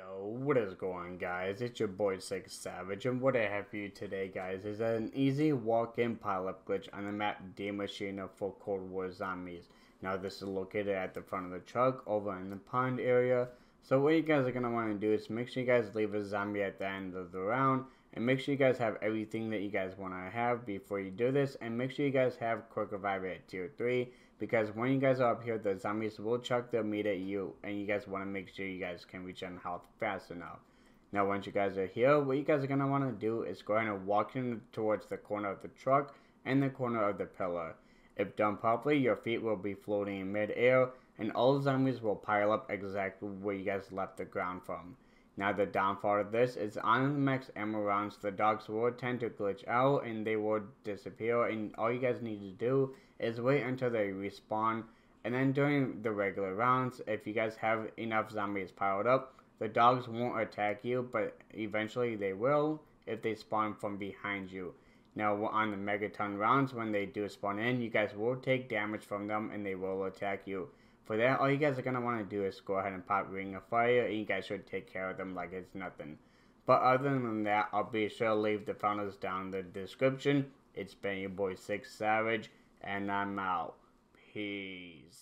Yo, what is going on, guys? It's your boy Sick Savage, and what I have for you today, guys, is an easy walk-in pile-up glitch on the map D-Machina for Cold War Zombies. Now, this is located at the front of the truck over in the pond area. So what you guys are going to want to do is make sure you guys leave a zombie at the end of the round, and make sure you guys have everything that you guys want to have before you do this, and make sure you guys have Quick Revive at tier 3, because when you guys are up here, the zombies will chuck their meat at you, and you guys want to make sure you guys can reach on health fast enough. Now, once you guys are here, what you guys are going to want to do is go ahead and walk in towards the corner of the truck and the corner of the pillar. If done properly, your feet will be floating in mid-air, and all zombies will pile up exactly where you guys left the ground from. Now, the downfall of this is on the max ammo rounds, the dogs will tend to glitch out and they will disappear, and all you guys need to do is wait until they respawn. And then during the regular rounds, if you guys have enough zombies piled up, the dogs won't attack you, but eventually they will if they spawn from behind you. Now, on the megaton rounds, when they do spawn in, you guys will take damage from them and they will attack you. For that, all you guys are going to want to do is go ahead and pop Ring of Fire, and you guys should take care of them like it's nothing. But other than that, I'll be sure to leave the funnels down in the description. It's been your boy Sick Savage, and I'm out. Peace.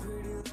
Pretty